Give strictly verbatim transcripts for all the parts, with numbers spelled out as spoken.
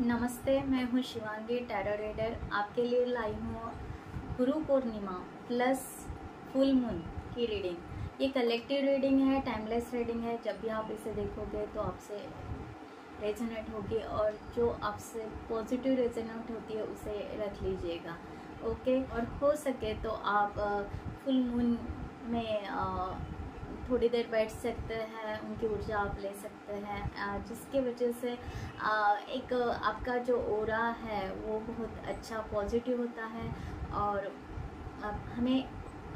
नमस्ते, मैं हूँ शिवांगी टैरो रीडर। आपके लिए लाई हूँ Guru Purnima plus full moon की रीडिंग। ये कलेक्टिव रीडिंग है, टाइमलेस रीडिंग है। जब भी आप इसे देखोगे तो आपसे रेजोनेट होगी और जो आपसे पॉजिटिव रेजोनेट होती है उसे रख लीजिएगा, ओके। और हो सके तो आप फुल मून में आ, थोड़ी देर बैठ सकते हैं, उनकी ऊर्जा आप ले सकते हैं, जिसके वजह से एक आपका जो ओरा है वो बहुत अच्छा पॉजिटिव होता है और हमें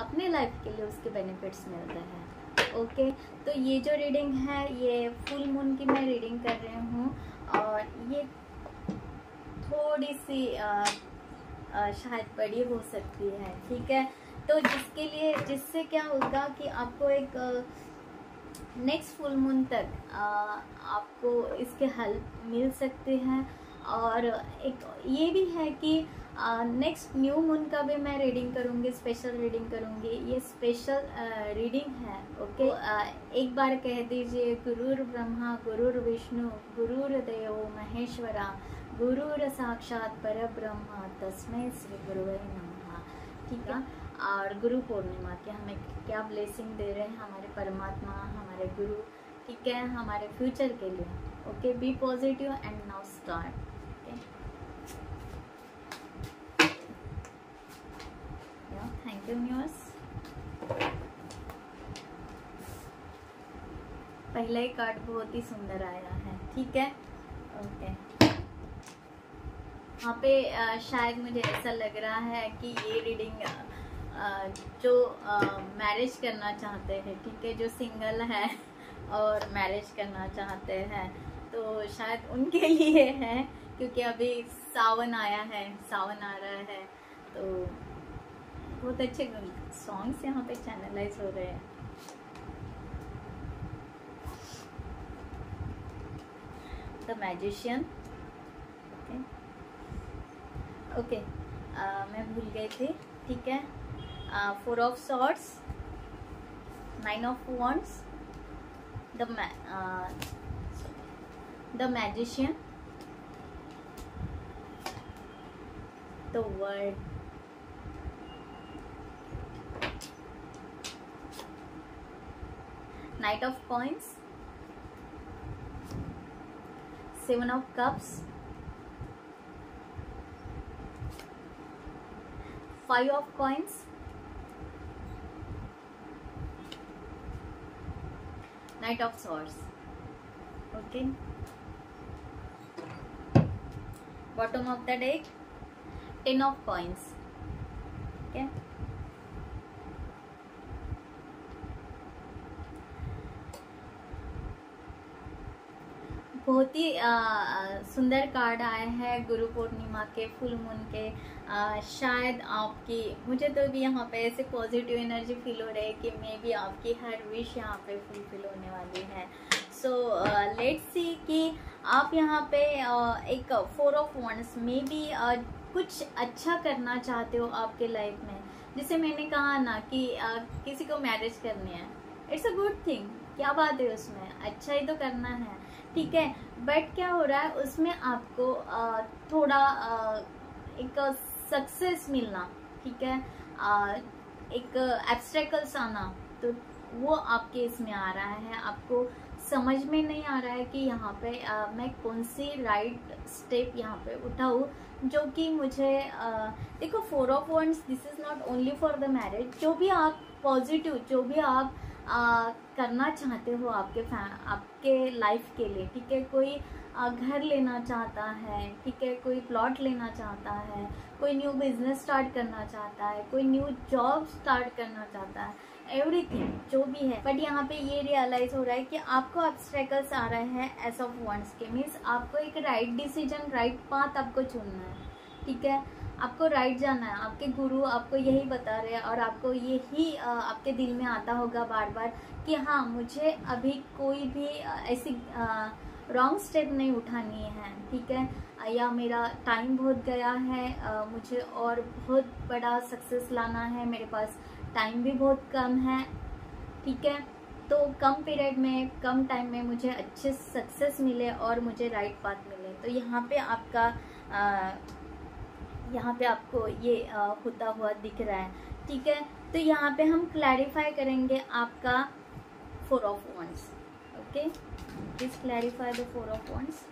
अपने लाइफ के लिए उसके बेनिफिट्स मिलते हैं, ओके। तो ये जो रीडिंग है ये फुल मून की मैं रीडिंग कर रही हूँ और ये थोड़ी सी आ, आ, शायद बड़ी हो सकती है, ठीक है। तो जिसके लिए जिससे क्या होगा कि आपको एक नेक्स्ट फुल मून तक आ, आपको इसके हेल्प मिल सकते हैं। और एक ये भी है कि नेक्स्ट न्यू मून का भी मैं रीडिंग करूँगी, स्पेशल रीडिंग करूँगी। ये स्पेशल आ, रीडिंग है, ओके। आ, एक बार कह दीजिए, गुरुर् ब्रह्मा गुरुर् विष्णु गुरुर्देवो महेश्वरा गुरुर् साक्षात परब्रह्म तस्मै श्री गुरुवे नमः, ठीक है। और गुरु पूर्णिमा के हमें क्या ब्लेसिंग दे रहे हैं हमारे परमात्मा, हमारे गुरु, ठीक है, हमारे फ्यूचर के लिए, okay. Be positive and now start. Thank you news. पहला ही कार्ड बहुत ही सुंदर आया है, ठीक है, ओके। यहाँ पे शायद मुझे ऐसा लग रहा है कि ये रीडिंग जो मैरिज करना चाहते हैं, ठीक है, जो सिंगल है और मैरिज करना चाहते हैं तो शायद उनके लिए है, क्योंकि अभी सावन आया है, सावन आ रहा है। तो बहुत अच्छे सॉन्ग्स यहाँ पे चैनलाइज हो रहे हैं। द मैजिशियन, ओके ओके, मैं भूल गई थी, ठीक है। Four of swords, nine of wands, the the magician, the word Knight of Coins, Seven of Cups, Five of Coins, Knight of Swords. Okay. Bottom of the deck, ten of coins, okay. बहुत ही सुंदर card आए हैं गुरु पूर्णिमा के, full moon के। आ, शायद आपकी, मुझे तो भी यहाँ पे ऐसे पॉजिटिव एनर्जी फील हो रही है कि मे भी आपकी हर विश यहाँ पे फुलफिल होने वाली है। सो लेट्स सी कि आप यहाँ पे uh, एक फोर ऑफ वॉन्ड्स में भी uh, कुछ अच्छा करना चाहते हो आपके लाइफ में। जैसे मैंने कहा ना कि uh, किसी को मैरिज करनी है, इट्स अ गुड थिंग, क्या बात है, उसमें अच्छा ही तो करना है, ठीक है। बट क्या हो रहा है उसमें आपको आ, थोड़ा आ, एक सक्सेस मिलना, ठीक है, आ, एक एब्स्ट्रैकल्स आना, तो वो आपके इसमें आ रहा है। आपको समझ में नहीं आ रहा है कि यहाँ पे आ, मैं कौन सी राइट स्टेप यहाँ पे उठाऊँ जो कि मुझे आ, देखो, four of wands, this is not only for the marriage. जो भी आप पॉजिटिव, जो भी आप आ, करना चाहते हो आपके फैम आपके लाइफ के लिए, ठीक है, कोई आ, घर लेना चाहता है, ठीक है, कोई प्लॉट लेना चाहता है, कोई न्यू बिजनेस स्टार्ट करना चाहता है, कोई न्यू जॉब स्टार्ट करना चाहता है, एवरीथिंग जो भी है। बट यहाँ पे ये रियलाइज हो रहा है कि आपको ऑब्स्टेकल्स आ रहे हैं एस ऑफ वॉन्ट्स के। मीन्स आपको एक राइट डिसीजन, राइट पाथ आपको चुनना है, ठीक है, आपको राइट जाना है। आपके गुरु आपको यही बता रहे हैं और आपको यही आपके दिल में आता होगा बार बार कि हाँ, मुझे अभी कोई भी ऐसी रॉन्ग स्टेप नहीं उठानी है, ठीक है, या मेरा टाइम बहुत गया है, मुझे और बहुत बड़ा सक्सेस लाना है, मेरे पास टाइम भी बहुत कम है, ठीक है। तो कम पीरियड में, कम टाइम में मुझे अच्छे सक्सेस मिले और मुझे राइट पाथ मिले, है। तो यहाँ पे आपका आ, यहाँ पे आपको ये आ, होता हुआ दिख रहा है, ठीक है। तो यहाँ पे हम क्लैरिफाई करेंगे आपका four of wands. Okay, please clarify the four of wands.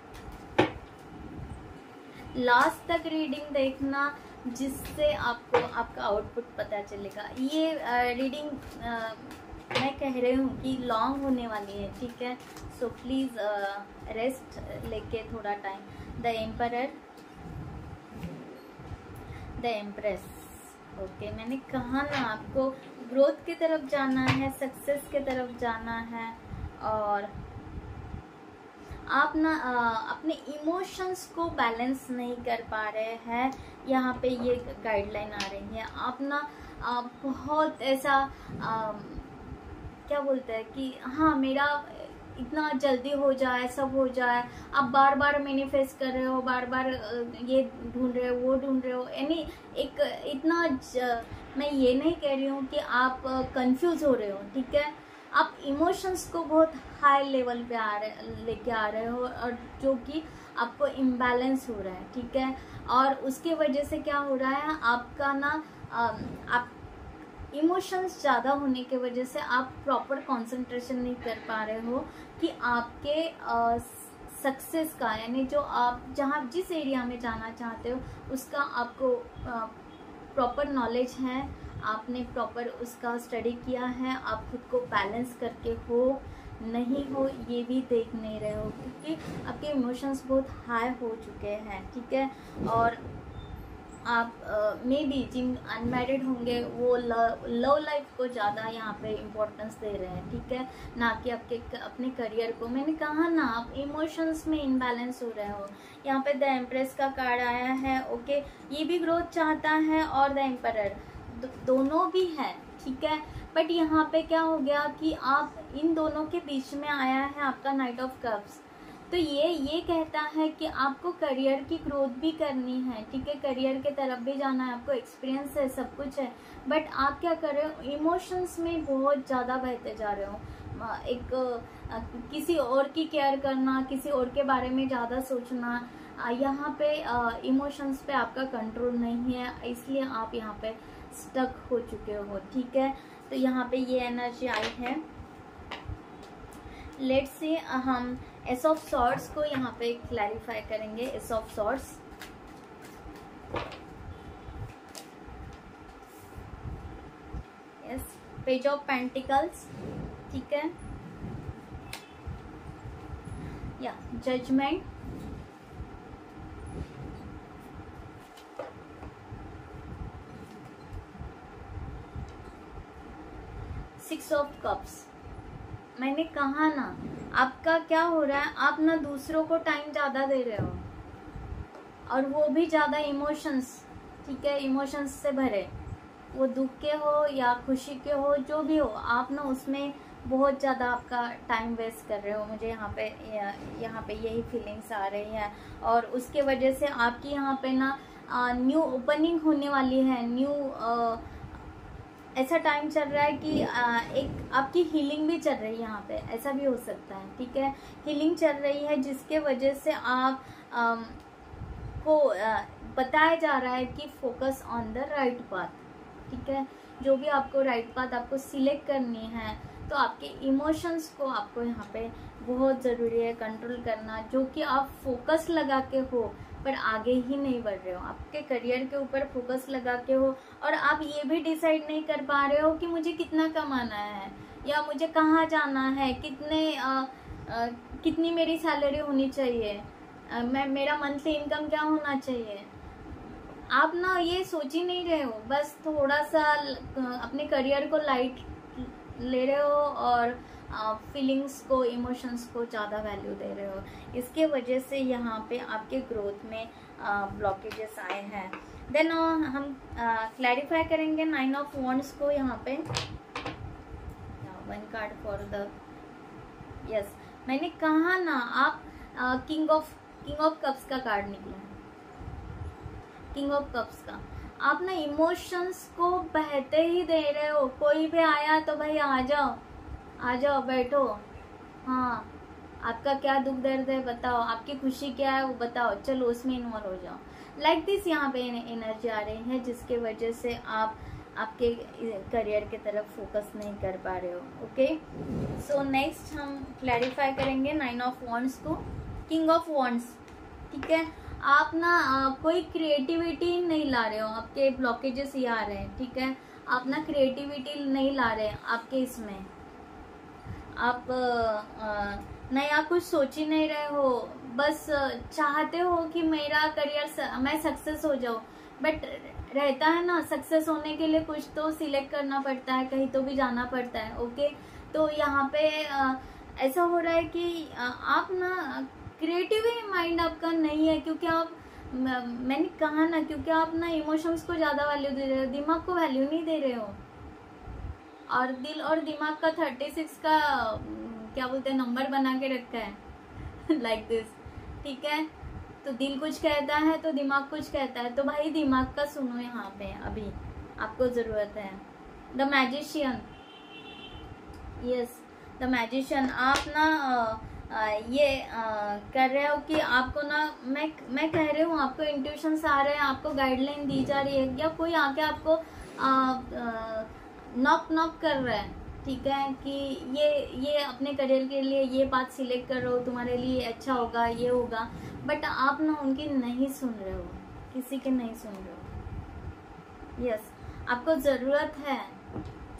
Last तक रीडिंग देखना, जिससे आपको आपका आउटपुट पता चलेगा। ये आ, रीडिंग आ, मैं कह रही हूँ कि लॉन्ग होने वाली है, ठीक है। सो प्लीज़ रेस्ट लेके थोड़ा time. The emperor, the empress. Okay, मैंने कहा ना आपको ग्रोथ की तरफ जाना है, सक्सेस की तरफ जाना है, और आप ना अपने इमोशंस को बैलेंस नहीं कर पा रहे हैं। यहाँ पे ये गाइडलाइन आ रही है। आप ना बहुत ऐसा आ, क्या बोलते हैं कि हाँ मेरा इतना जल्दी हो जाए, सब हो जाए। आप बार बार मैनिफेस्ट कर रहे हो, बार बार ये ढूंढ रहे हो, वो ढूंढ रहे हो, यानी एक इतना ज, मैं ये नहीं कह रही हूँ कि आप कंफ्यूज हो रहे हो, ठीक है। आप इमोशंस को बहुत हाई लेवल पे आ रहे लेके आ रहे हो, और जो कि आपको इम्बैलेंस हो रहा है, ठीक है। और उसके वजह से क्या हो रहा है, आपका ना आप इमोशंस ज़्यादा होने के वजह से आप प्रॉपर कंसंट्रेशन नहीं कर पा रहे हो कि आपके आ, सक्सेस का, यानी जो आप जहाँ जिस एरिया में जाना चाहते हो उसका आपको प्रॉपर नॉलेज है, आपने प्रॉपर उसका स्टडी किया है, आप खुद को बैलेंस करके हो नहीं हो ये भी देख नहीं रहे हो, क्योंकि आपके इमोशंस बहुत हाई हो चुके हैं, ठीक है। और आप मे बी जिन अनमैरिड होंगे वो लव लाइफ को ज़्यादा यहाँ पे इम्पोर्टेंस दे रहे हैं, ठीक है, ना कि आपके अपने करियर को। मैंने कहा ना आप इमोशंस में इम्बैलेंस हो रहे हो। यहाँ पे द एम्प्रेस का कार्ड आया है। ओके, ये भी ग्रोथ चाहता है और द एम्परर, दोनों भी है, ठीक है। बट यहाँ पे क्या हो गया कि आप इन दोनों के बीच में आया है आपका नाइट ऑफ कप्स। तो ये ये कहता है कि आपको करियर की ग्रोथ भी करनी है, ठीक है, करियर के तरफ भी जाना है, आपको एक्सपीरियंस है, सब कुछ है, बट आप क्या कर रहे हो, इमोशंस में बहुत ज़्यादा बहते जा रहे हो। एक किसी और की केयर करना, किसी और के बारे में ज़्यादा सोचना, यहाँ पे इमोशंस पे आपका कंट्रोल नहीं है, इसलिए आप यहाँ पे स्टक हो चुके हो, ठीक है। तो यहाँ पे ये एनर्जी आई है। लेट्स से हम एस ऑफ सॉर्ड्स को यहाँ पे क्लैरिफाई करेंगे। Ace of swords, yes, page of pentacles, ठीक है, या जजमेंट, सिक्स ऑफ कप्स। मैंने कहा ना आपका क्या हो रहा है, आप ना दूसरों को टाइम ज़्यादा दे रहे हो, और वो भी ज़्यादा इमोशंस, ठीक है, इमोशंस से भरे, वो दुख के हो या खुशी के हो, जो भी हो, आप ना उसमें बहुत ज़्यादा आपका टाइम वेस्ट कर रहे हो। मुझे यहाँ पे यह, यहाँ पे यही फीलिंग्स आ रही है। और उसके वजह से आपकी यहाँ पे ना न्यू ओपनिंग होने वाली है, न्यू आ, ऐसा टाइम चल रहा है कि एक आपकी हीलिंग भी चल रही है यहाँ पे, ऐसा भी हो सकता है, ठीक है, हीलिंग चल रही है, जिसके वजह से आप आ, को आ, बताया जा रहा है कि focus on the right path, ठीक है। जो भी आपको राइट पाथ आपको सिलेक्ट करनी है, तो आपके इमोशंस को आपको यहाँ पे बहुत ज़रूरी है कंट्रोल करना, जो कि आप फोकस लगा के हो पर आगे ही नहीं बढ़ रहे हो, आपके करियर के ऊपर फोकस लगा के हो, और आप ये भी डिसाइड नहीं कर पा रहे हो कि मुझे कितना कमाना है, या मुझे कहाँ जाना है, कितने आ, आ, कितनी मेरी सैलरी होनी चाहिए, आ, मैं मेरा मंथली इनकम क्या होना चाहिए। आप ना ये सोच ही नहीं रहे हो, बस थोड़ा सा अपने करियर को लाइट ले रहे हो, और फीलिंग्स को, इमोशंस को ज़्यादा वैल्यू दे रहे हो। इसके वजह से यहाँ पे आपके ग्रोथ में ब्लॉकेजेस आए हैं। देन हम क्लैरिफाई करेंगे नाइन ऑफ वॉन्ड्स को। यहाँ पे one card for the, yes, मैंने कहा ना आप king of king of cups का कार्ड निकला है। किंग ऑफ कप्स का आप ना इमोशंस को बहते ही दे रहे हो। कोई भी आया तो भाई आ जाओ, आ जाओ, बैठो, हाँ आपका क्या दुख दर्द है बताओ, आपकी खुशी क्या है वो बताओ, चलो उसमें इन्वॉल्व हो जाओ। लाइक दिस यहाँ पे एनर्जी आ रही है जिसके वजह से आप आपके करियर के तरफ फोकस नहीं कर पा रहे हो। ओके, सो नेक्स्ट हम क्लैरिफाई करेंगे नाइन ऑफ वॉन्ड्स को किंग ऑफ वॉन्ड्स। ठीक है, आप ना कोई क्रिएटिविटी नहीं ला रहे हो, आपके ब्लॉकेजेस ये आ रहे हैं। ठीक है, आप ना क्रिएटिविटी नहीं ला रहे हैं आपके इसमें, आप नया कुछ सोच ही नहीं रहे हो, बस चाहते हो कि मेरा करियर मैं सक्सेस हो जाऊँ। बट रहता है ना, सक्सेस होने के लिए कुछ तो सिलेक्ट करना पड़ता है, कहीं तो भी जाना पड़ता है। ओके, तो यहाँ पे ऐसा हो रहा है कि आप ना क्रिएटिव माइंड आपका नहीं है, क्योंकि आप मैंने कहा ना क्योंकि आप ना इमोशंस को ज़्यादा वैल्यू दे रहे हो, दिमाग को वैल्यू नहीं दे रहे हो। और दिल और दिमाग का थर्टी सिक्स का क्या बोलते हैं नंबर बना के रखा है लाइक दिस। ठीक है, तो दिल कुछ कहता है तो दिमाग कुछ कहता है, तो भाई दिमाग का सुनो, यहाँ पे अभी आपको ज़रूरत है the magician. Yes, the magician. आप ना आ, ये आ, कर रहे हो कि आपको ना मैं मैं कह रही हूँ, आपको इंट्यूशंस आ रहे हैं, आपको गाइडलाइन दी जा रही है, या कोई आके आपको नॉक नॉक कर रहा है। ठीक है, कि ये ये अपने करियर के लिए ये बात सिलेक्ट करो, तुम्हारे लिए अच्छा होगा, ये होगा, बट आप ना उनकी नहीं सुन रहे हो, किसी के नहीं सुन रहे हो। यस, आपको ज़रूरत है,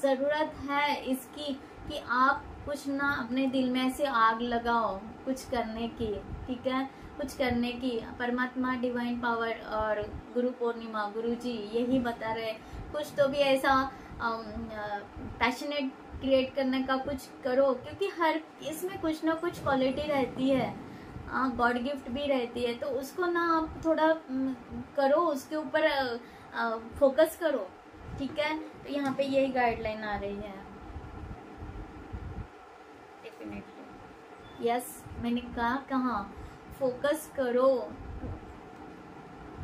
ज़रूरत है इसकी कि आप कुछ ना अपने दिल में ऐसे आग लगाओ कुछ करने की। ठीक है, कुछ करने की परमात्मा, डिवाइन पावर और गुरु पूर्णिमा, गुरु जी यही बता रहे, कुछ तो भी ऐसा पैशनेट क्रिएट करने का कुछ करो, क्योंकि हर इसमें कुछ ना कुछ क्वालिटी रहती है, गॉड गिफ्ट भी रहती है, तो उसको ना आप थोड़ा करो, उसके ऊपर फोकस करो। ठीक है, तो यहाँ पे यही गाइडलाइन आ रही है डेफिनेटली। यस, मैंने कहा कहाँ फोकस करो।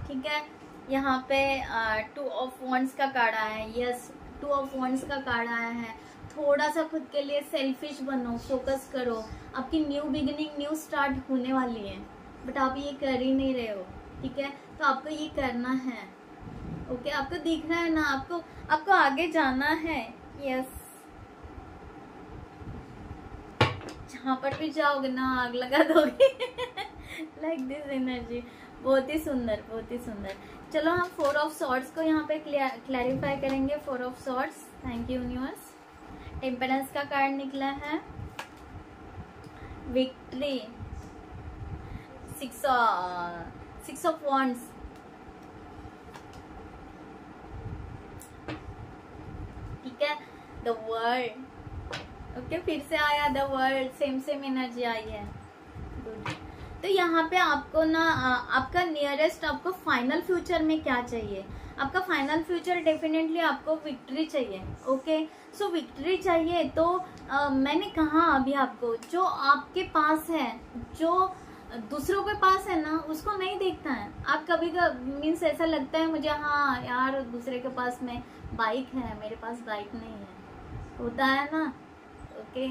ठीक है, यहाँ पे टू ऑफ वॉन्ड्स का कार्ड आया है। यस, टू ऑफ वॉन्ड्स का कार्ड आया है। थोड़ा सा खुद के लिए सेल्फिश बनो, फोकस करो, आपकी न्यू बिगिनिंग न्यू स्टार्ट होने वाली है, बट आप ये कर ही नहीं रहे हो। ठीक है, तो आपको ये करना है। ओके, आपको दिख रहा है ना, आपको आपको आगे जाना है। यस, जहाँ पर भी जाओगे ना आग लगा दोगे लाइक दिस एनर्जी। बहुत ही सुंदर, बहुत ही सुंदर। चलो हम फोर ऑफ सॉर्ड्स को यहाँ पे क्लैरिफाई करेंगे। Four of swords, thank you universe. Temperance का कार्ड निकला है, victory, six six of wands, ठीक है, द वर्ल्ड। ओके, फिर से आया the world, same same energy आई है। गुड, तो यहाँ पे आपको ना आपका नियरेस्ट, आपको फाइनल फ्यूचर में क्या चाहिए, आपका फाइनल फ्यूचर डेफिनेटली आपको विक्ट्री चाहिए। ओके, सो विक्ट्री चाहिए तो आ, मैंने कहा अभी आपको, जो आपके पास है, जो दूसरों के पास है ना, उसको नहीं देखता है। आप कभी कभी मीन्स ऐसा लगता है मुझे, हाँ यार दूसरे के पास में बाइक है, मेरे पास बाइक नहीं है, होता है ना। ओके,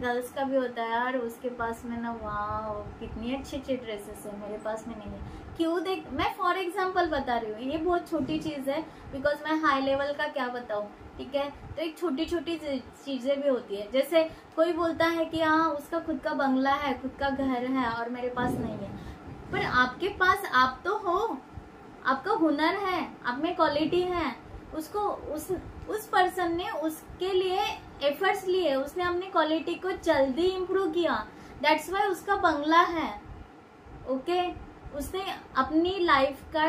गर्ल्स का भी होता है, यार उसके पास में ना वाह कितनी अच्छी अच्छी ड्रेसेस है, मेरे पास में नहीं है, क्यों देख। मैं फॉर एग्जांपल बता रही हूँ, ये बहुत छोटी चीज़ है, बिकॉज मैं हाई लेवल का क्या बताऊँ। ठीक है, तो एक छोटी छोटी चीज़ें भी होती है, जैसे कोई बोलता है कि हाँ उसका खुद का बंगला है, खुद का घर है और मेरे पास नहीं है, पर आपके पास आप तो हो, आपका हुनर है, आप में क्वालिटी है, उसको उस उस पर्सन ने उसके लिए एफर्ट्स लिए, उसने अपनी क्वालिटी को जल्दी इम्प्रूव किया, दैट्स वाई उसका बंगला है। ओके, उसने अपनी लाइफ का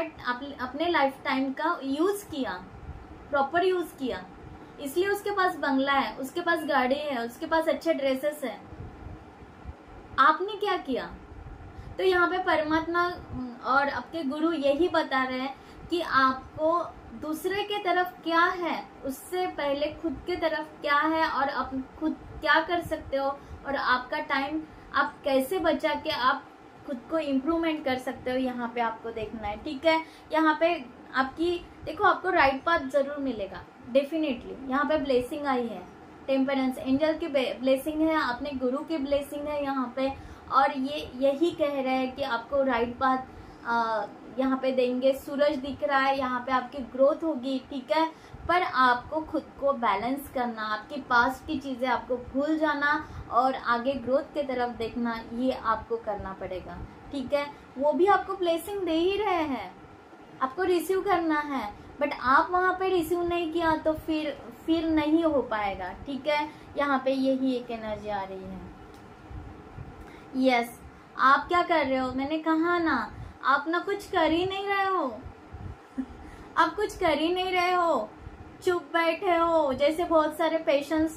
अपने लाइफ टाइम का यूज़ किया, प्रॉपर यूज़ किया, इसलिए उसके पास बंगला है, उसके पास गाड़ी है, उसके पास अच्छे ड्रेसेस है। आपने क्या किया? तो यहाँ पे परमात्मा और आपके गुरु यही बता रहे हैं कि आपको दूसरे के तरफ क्या है उससे पहले खुद के तरफ क्या है, और आप खुद क्या कर सकते हो, और आपका टाइम आप कैसे बचा के आप खुद को इम्प्रूवमेंट कर सकते हो, यहाँ पे आपको देखना है। ठीक है, यहाँ पे आपकी देखो, आपको राइट पाथ जरूर मिलेगा डेफिनेटली। यहाँ पे ब्लेसिंग आई है, टेम्परेंस एंजल की ब्लेसिंग है, अपने गुरु की ब्लेसिंग है यहाँ पे। और ये यही कह रहे हैं कि आपको राइट पाथ यहाँ पे देंगे। सूरज दिख रहा है यहाँ पे, आपकी ग्रोथ होगी, ठीक है। पर आपको खुद को बैलेंस करना, आपके पास्ट की चीज़ें आपको भूल जाना और आगे ग्रोथ की तरफ देखना, ये आपको करना पड़ेगा, ठीक है। वो भी आपको ब्लेसिंग दे ही रहे हैं, आपको रिसीव करना है, बट आप वहाँ पे रिसीव नहीं किया तो फिर फिर नहीं हो पाएगा, ठीक है। यहाँ पे यही एक एनर्जी आ रही है। यस yes, आप क्या कर रहे हो? मैंने कहा ना, आप ना कुछ कर ही नहीं रहे हो, आप कुछ कर ही नहीं रहे हो, चुप बैठे हो। जैसे बहुत सारे पेशेंट्स,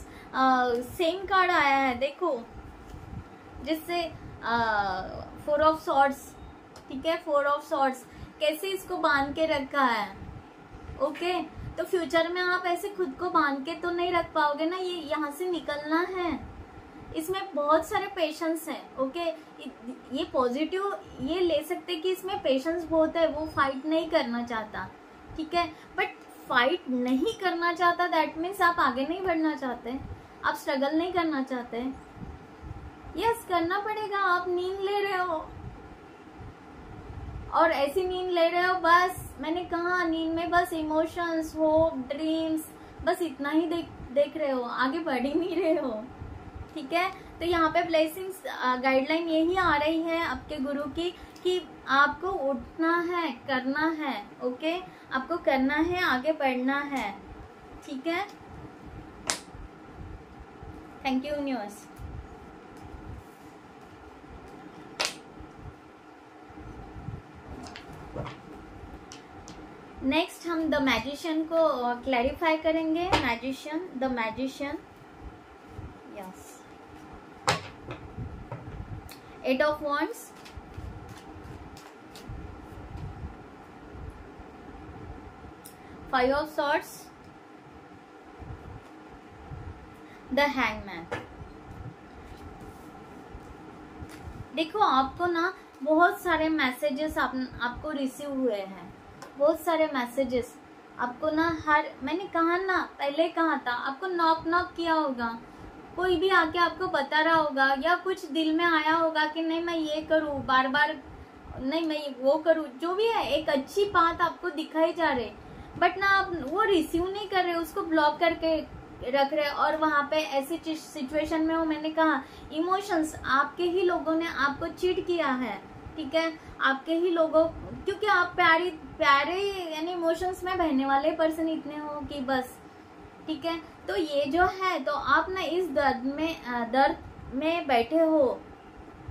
सेम कार्ड आया है देखो, जिससे फोर ऑफ सॉर्ड्स, ठीक है, फोर ऑफ सॉर्ड्स, कैसे इसको बांध के रखा है। ओके okay, तो फ्यूचर में आप ऐसे खुद को बांध के तो नहीं रख पाओगे ना, ये यहाँ से निकलना है। इसमें बहुत सारे पेशेंस हैं, ओके। ये पॉजिटिव ये ले सकते कि इसमें पेशेंस बहुत है, वो फाइट नहीं करना चाहता, ठीक है। बट फाइट नहीं करना चाहता दैट मीन्स आप आगे नहीं बढ़ना चाहते, आप स्ट्रगल नहीं करना चाहते। यस, करना पड़ेगा, आप नींद ले रहे हो और ऐसी नींद ले रहे हो। बस मैंने कहा नींद में बस इमोशंस, होप, ड्रीम्स, बस इतना ही देख देख रहे हो, आगे बढ़ ही नहीं रहे हो, ठीक है। तो यहाँ पे ब्लेसिंग्स गाइडलाइन यही आ रही है आपके गुरु की कि आपको उठना है, करना है, ओके, आपको करना है, आगे बढ़ना है, ठीक है। Thank you universe. नेक्स्ट हम द मैजिशियन को क्लैरिफाई करेंगे। Magician, the magician, yes, eight of wands, five of swords, the hangman. देखो आपको ना बहुत सारे मैसेजेस आप, आपको रिसीव हुए हैं, बहुत सारे मैसेजेस आपको ना, हर, मैंने कहा ना, पहले कहा था, आपको नॉक नॉक किया होगा, कोई भी आके आपको बता रहा होगा, या कुछ दिल में आया होगा कि नहीं मैं ये करूँ, बार बार नहीं मैं वो करूँ, जो भी है एक अच्छी बात आपको दिखाई जा रही, बट ना आप वो रिसीव नहीं कर रहे, उसको ब्लॉक करके रख रहे। और वहाँ पे ऐसी सिचुएशन में हो, मैंने कहा इमोशंस, आपके ही लोगों ने आपको चीट किया है, ठीक है, आपके ही लोगों, क्योंकि आप प्यारी प्यारे यानी इमोशंस में बहने वाले पर्सन इतने हो कि बस, ठीक है। तो ये जो है, तो आप ना इस दर्द में दर्द में बैठे हो।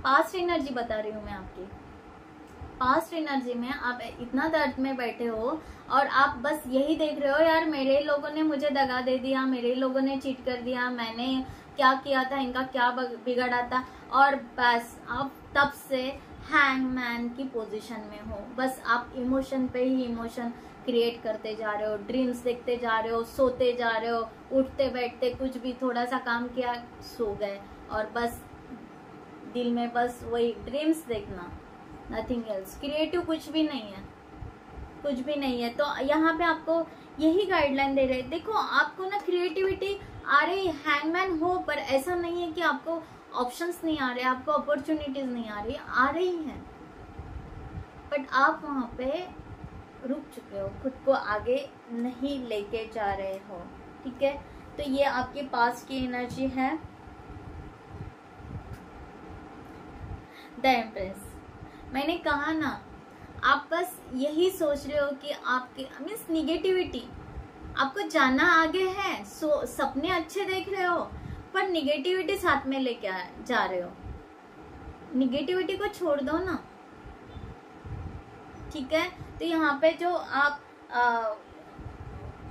पास्ट एनर्जी बता रही हूँ मैं आपकी, पास्ट एनर्जी में आप इतना दर्द में बैठे हो और आप बस यही देख रहे हो, यार मेरे लोगों ने मुझे दगा दे दिया, मेरे लोगों ने चीट कर दिया, मैंने क्या किया था, इनका क्या बिगड़ा था, और बस आप तब से हैंगमैन की पोजीशन में हो। बस आप इमोशन पे ही इमोशन क्रिएट करते जा रहे हो, ड्रीम्स देखते जा रहे हो, सोते जा रहे हो, उठते बैठते कुछ भी थोड़ा सा काम किया, सो गए, और बस दिल में बस वही ड्रीम्स देखना, नथिंग एल्स, क्रिएटिव कुछ भी नहीं है, कुछ भी नहीं है। तो यहाँ पे आपको यही गाइडलाइन दे रहे हैं। देखो आपको ना क्रिएटिविटी आ रही, हैंगमैन हो, पर ऐसा नहीं है कि आपको ऑप्शंस नहीं आ रहे, आपको अपॉर्चुनिटीज नहीं आ रही, आ रही हैं, बट आप वहाँ पे रुक चुके हो, खुद को आगे नहीं लेके जा रहे हो, ठीक है। तो ये आपके पास की एनर्जी है। द एम्प्रेस, मैंने कहा ना आप बस यही सोच रहे हो कि आपके मीन्स निगेटिविटी, आपको जाना आगे है, सो सपने अच्छे देख रहे हो, पर निगेटिविटी साथ में लेके जा रहे हो। निगेटिविटी को छोड़ दो ना, ठीक है। तो यहाँ पे जो आप आ,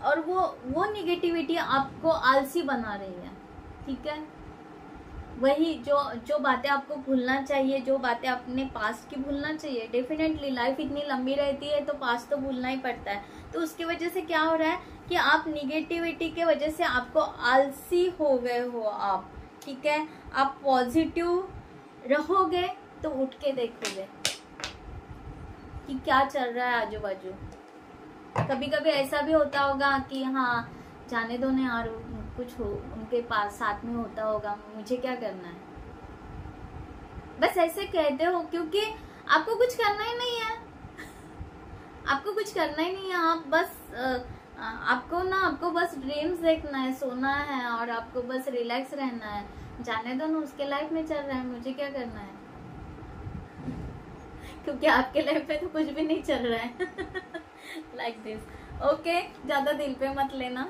और वो वो निगेटिविटी आपको आलसी बना रही है, ठीक है। वही जो जो बातें आपको भूलना चाहिए, जो बातें अपने पास्ट की भूलना चाहिए, डेफिनेटली लाइफ इतनी लंबी रहती है तो पास्ट तो भूलना ही पड़ता है। तो उसकी वजह से क्या हो रहा है कि आप निगेटिविटी के वजह से आपको आलसी हो गए हो आप, ठीक है। आप पॉजिटिव रहोगे तो उठ के देखोगे कि क्या चल रहा है आजू बाजू। कभी कभी ऐसा भी होता होगा कि हाँ जाने दो ना यार, सब कुछ हो, उनके पास साथ में होता होगा, मुझे क्या करना है, बस ऐसे कहते हो क्योंकि आपको कुछ करना ही नहीं है, आपको कुछ करना ही नहीं है। आप बस आ, आपको ना आपको बस ड्रीम्स देखना है, सोना है और आपको बस रिलैक्स रहना है। जाने दो ना, उसके लाइफ में चल रहा है, मुझे क्या करना है, क्योंकि आपके लाइफ में तो कुछ भी नहीं चल रहा है। Like this. ओके, ज्यादा दिल पे मत लेना।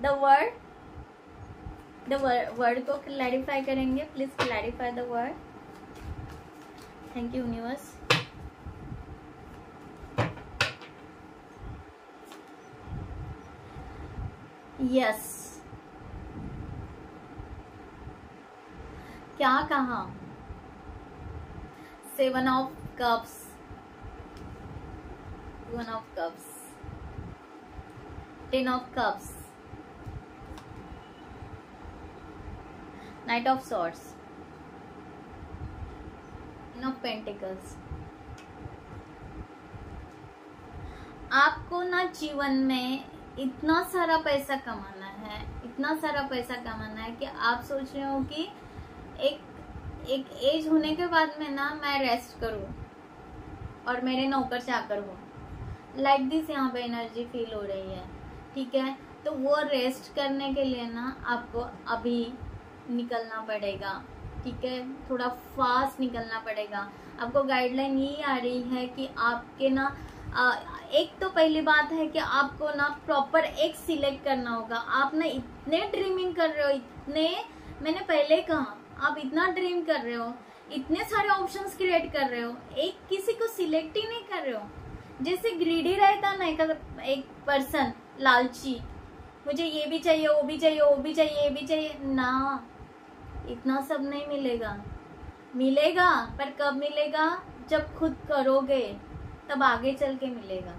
द वर्ड द वर्ड को क्लैरिफाई करेंगे। Please clarify the word. Thank you universe. Yes, क्या कहा? Seven of cups, one of cups, ten of cups, knight of swords, nine of pentacles. आपको ना जीवन में इतना सारा पैसा कमाना है, इतना सारा पैसा कमाना है कि आप सोच रहे हो कि एक एक एज होने के बाद में ना मैं रेस्ट करूँ और मेरे नौकर चाकर हो। लाइक दिस, यहाँ पे एनर्जी फील हो रही है, ठीक है। तो वो रेस्ट करने के लिए ना आपको अभी निकलना पड़ेगा, ठीक है, थोड़ा फास्ट निकलना पड़ेगा। आपको गाइडलाइन यही आ रही है कि आपके ना आ, एक तो पहली बात है कि आपको ना प्रॉपर एक सिलेक्ट करना होगा। आप ना इतने ड्रीमिंग कर रहे हो, इतने, मैंने पहले कहा, आप इतना ड्रीम कर रहे हो, इतने सारे ऑप्शंस क्रिएट कर रहे हो, एक किसी को सिलेक्ट ही नहीं कर रहे हो। जैसे ग्रीडी रहता ना एक पर्सन, लालची, मुझे ये भी चाहिए, वो भी चाहिए, वो भी चाहिए, ये भी चाहिए ना। इतना सब नहीं मिलेगा, मिलेगा पर कब मिलेगा? जब खुद करोगे तब आगे चल के मिलेगा।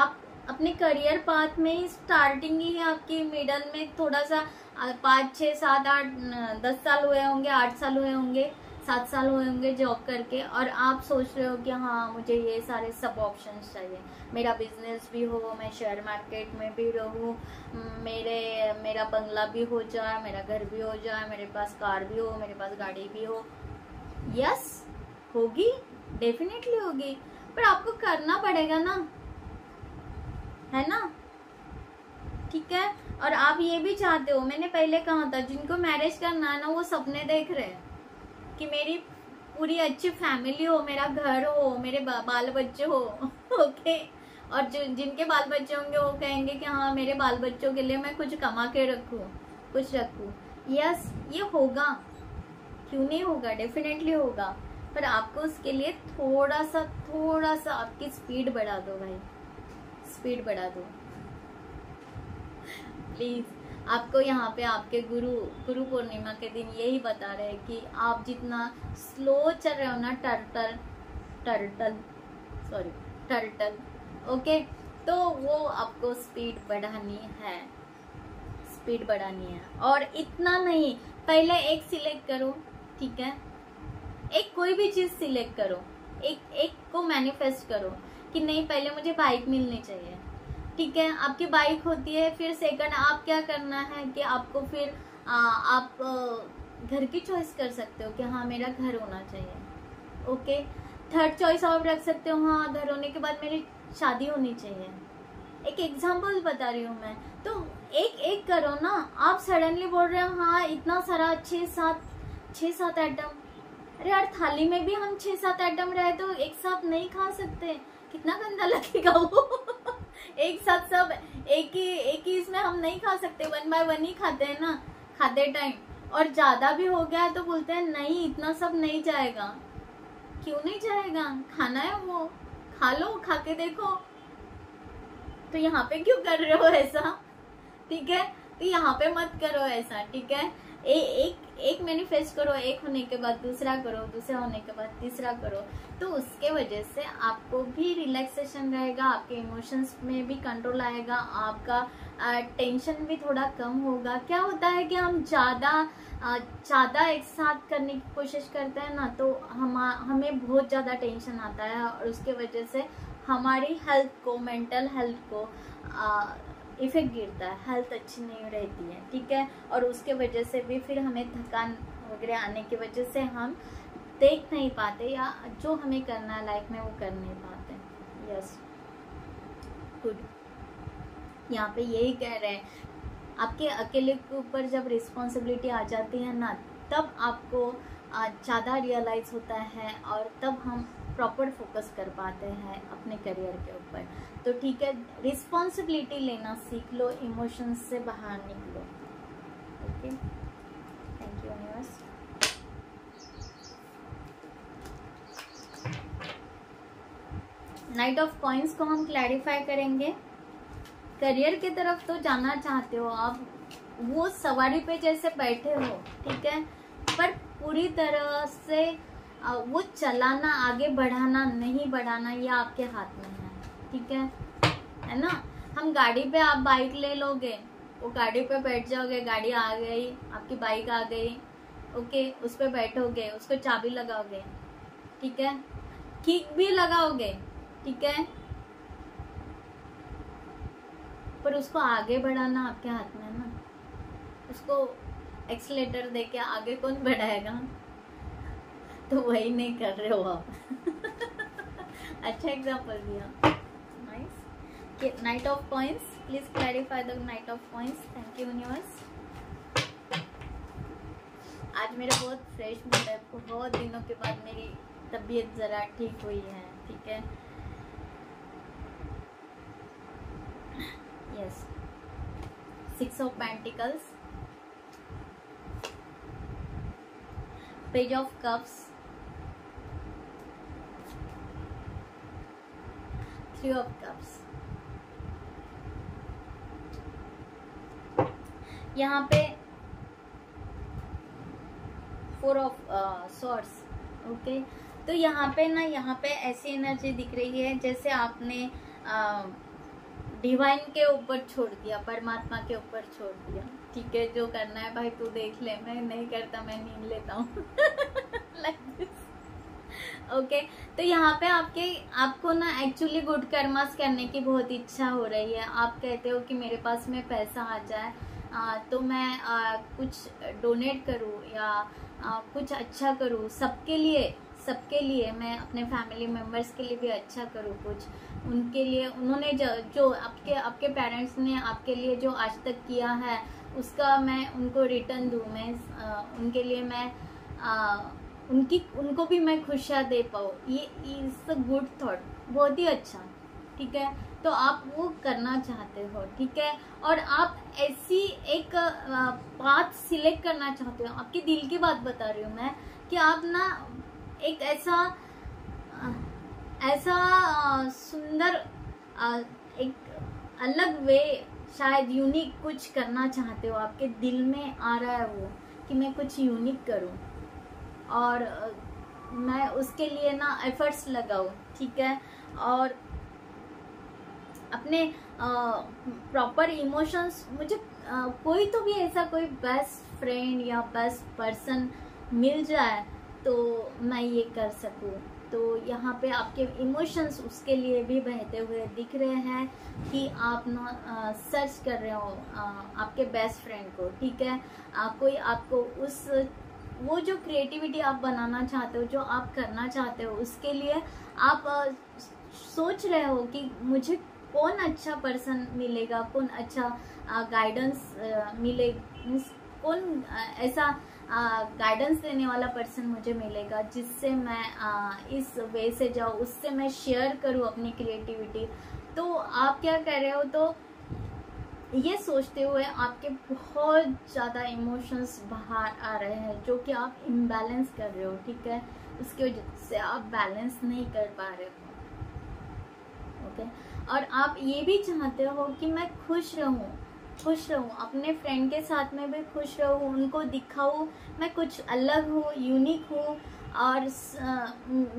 आप अपने करियर पाथ में ही स्टार्टिंग ही है आपकी, मिडल में थोड़ा सा पाँच छः सात आठ दस साल हुए होंगे, आठ साल हुए होंगे, सात साल हुए होंगे जॉब करके, और आप सोच रहे हो कि हाँ मुझे ये सारे सब ऑप्शंस चाहिए, मेरा बिजनेस भी हो, मैं शेयर मार्केट में भी रहूँ, मेरे मेरा बंगला भी हो जाए, मेरा घर भी हो जाए, मेरे पास कार भी हो, मेरे पास गाड़ी भी हो। यस, होगी, डेफिनेटली होगी, पर आपको करना पड़ेगा ना, है ना, ठीक है। और आप ये भी चाहते हो, मैंने पहले कहा था, जिनको मैरिज करना है ना वो सपने देख रहे हैं कि मेरी पूरी अच्छी फैमिली हो, मेरा घर हो, मेरे बाल बच्चे हो। ओके, और जो जिनके बाल बच्चे होंगे वो कहेंगे कि हाँ मेरे बाल बच्चों के लिए मैं कुछ कमा के रखूँ, कुछ रखूँ। यस, ये होगा, क्यों नहीं होगा, डेफिनेटली होगा, पर आपको उसके लिए थोड़ा सा थोड़ा सा आपकी स्पीड बढ़ा दो भाई, स्पीड बढ़ा दो प्लीज। आपको यहाँ पे आपके गुरु गुरु पूर्णिमा के दिन यही बता रहे हैं कि आप जितना स्लो चल रहे हो ना, turtle turtle sorry turtle okay, तो वो आपको स्पीड बढ़ानी है, स्पीड बढ़ानी है। और इतना नहीं, पहले एक सिलेक्ट करो, ठीक है, एक कोई भी चीज़ सिलेक्ट करो, एक एक को मैनिफेस्ट करो कि नहीं पहले मुझे बाइक मिलनी चाहिए, ठीक है। आपकी बाइक होती है, फिर सेकंड आप क्या करना है कि आपको फिर आ, आप आ, घर की चॉइस कर सकते हो कि हाँ मेरा घर होना चाहिए। ओके, थर्ड चॉइस आप रख सकते हो, हाँ घर होने के बाद मेरी शादी होनी चाहिए। एक एग्जाम्पल बता रही हूँ मैं, तो एक एक करो ना। आप सडनली बोल रहे हो हाँ इतना सारा छः सात छः सात आइटम, अरे यार थाली में भी हम छः सात आइटम रहे तो एक साथ नहीं खा सकते, कितना गंदा लगेगा वो। एक साथ सब एक ही एक ही इसमें हम नहीं खा सकते, वन बाय वन ही खाते हैं ना खाते टाइम। और ज़्यादा भी हो गया तो बोलते हैं नहीं इतना सब नहीं जाएगा। क्यों नहीं जाएगा? खाना है वो, खा लो, खा के देखो। तो यहाँ पे क्यों कर रहे हो ऐसा, ठीक है? तो यहाँ पे मत करो ऐसा, ठीक है। ए, एक एक मैनिफेस्ट करो, एक होने के बाद दूसरा करो, दूसरा होने के बाद तीसरा करो। तो उसके वजह से आपको भी रिलैक्सेशन रहेगा, आपके इमोशंस में भी कंट्रोल आएगा, आपका टेंशन भी थोड़ा कम होगा। क्या होता है कि हम ज़्यादा ज़्यादा एक साथ करने की कोशिश करते हैं ना, तो हम हमें बहुत ज़्यादा टेंशन आता है और उसके वजह से हमारी हेल्थ को, मेंटल हेल्थ को इफेक्ट गिरता है, हेल्थ अच्छी नहीं रहती है, ठीक है। और उसके वजह से भी फिर हमें थकान वगैरह आने की वजह से हम देख नहीं पाते या जो हमें करना है लाइफ में वो कर नहीं पाते। Yes, good. यहाँ पे यही कह रहे हैं, आपके अकेले के ऊपर जब रिस्पॉन्सिबिलिटी आ जाती है ना, तब आपको ज़्यादा रियलाइज होता है और तब हम प्रॉपर फोकस कर पाते हैं अपने करियर के ऊपर। तो ठीक है, रिस्पॉन्सिबिलिटी लेना सीख लो, इमोशंस से बाहर निकलो। Okay, thank you universe. Knight of coins को हम क्लैरिफाई करेंगे। करियर की तरफ तो जाना चाहते हो आप, वो सवारी पे जैसे बैठे हो, ठीक है, पर पूरी तरह से वो चलाना, आगे बढ़ाना, नहीं बढ़ाना ये आपके हाथ में है, ठीक है, है ना। हम गाड़ी पे, आप बाइक ले लोगे, वो गाड़ी पे बैठ जाओगे, गाड़ी आ गई, आपकी बाइक आ गई, ओके, उस पर बैठोगे, उसको चाबी लगाओगे, ठीक है, किक भी लगाओगे, ठीक है, पर उसको आगे बढ़ाना आपके हाथ में है ना। उसको एक्सेलेटर देके आगे कौन बढ़ाएगा, तो वही नहीं कर रहे हो आप। अच्छा एग्जाम्पल दिया, nice. Knight of points, please clarify the knight of points. Thank you universe. आज मेरा बहुत फ्रेश मूड है, बहुत दिनों के बाद मेरी तबीयत ज़रा ठीक हुई है, ठीक है। Yes, six of pentacles, page of cups, three of cups. यहाँ पे फोर ऑफ सॉर्ड्स, ओके। तो यहाँ पे ना, यहाँ पे ऐसी एनर्जी दिख रही है जैसे आपने uh, डिवाइन के ऊपर छोड़ दिया, परमात्मा के ऊपर छोड़ दिया, ठीक है, जो करना है भाई तू देख ले, मैं नहीं करता, मैं नींद लेता हूँ। ओके, तो यहाँ पे आपके आपको ना एक्चुअली गुड कर्मास करने की बहुत इच्छा हो रही है। आप कहते हो कि मेरे पास में पैसा आ जाए आ, तो मैं आ, कुछ डोनेट करूँ या आ, कुछ अच्छा करूँ सबके लिए, सबके लिए मैं अपने फैमिली मेम्बर्स के लिए भी अच्छा करूँ कुछ, उनके लिए उन्होंने जो, जो आपके आपके पेरेंट्स ने आपके लिए जो आज तक किया है उसका मैं उनको रिटर्न दूँ, मैं आ, उनके लिए मैं आ, उनकी उनको भी मैं खुशियाँ दे पाऊँ। ये इज़ अ गुड थॉट, बहुत ही अच्छा, ठीक है। तो आप वो करना चाहते हो, ठीक है, और आप ऐसी एक बात सिलेक्ट करना चाहते हो, आपके दिल की बात बता रही हूँ मैं, कि आप ना एक ऐसा ऐसा सुंदर एक अलग वे, शायद यूनिक कुछ करना चाहते हो। आपके दिल में आ रहा है वो कि मैं कुछ यूनिक करूं और मैं उसके लिए ना एफर्ट्स लगाऊं, ठीक है, और अपने प्रॉपर इमोशंस। मुझे आ, कोई तो भी ऐसा कोई बेस्ट फ्रेंड या बेस्ट पर्सन मिल जाए तो मैं ये कर सकूं। तो यहाँ पे आपके इमोशंस उसके लिए भी बहते हुए दिख रहे हैं कि आप ना सर्च कर रहे हो आ, आपके बेस्ट फ्रेंड को, ठीक है। आ, कोई आपको उस वो जो क्रिएटिविटी आप बनाना चाहते हो, जो आप करना चाहते हो, उसके लिए आप आ, सोच रहे हो कि मुझे कौन अच्छा पर्सन मिलेगा, कौन अच्छा गाइडेंस मिले, कौन आ, ऐसा गाइडेंस uh, देने वाला पर्सन मुझे मिलेगा जिससे मैं uh, इस वे से जाऊँ, उससे मैं शेयर करूँ अपनी क्रिएटिविटी। तो आप क्या कर रहे हो, तो ये सोचते हुए आपके बहुत ज़्यादा इमोशंस बाहर आ रहे हैं जो कि आप इम्बैलेंस कर रहे हो, ठीक है, उसकी वजह से आप बैलेंस नहीं कर पा रहे हो, ओके। और आप ये भी चाहते हो कि मैं खुश रहूँ, खुश रहूँ, अपने फ्रेंड के साथ में भी खुश रहूँ, उनको दिखाऊँ मैं कुछ अलग हूँ, यूनिक हूँ। और आ,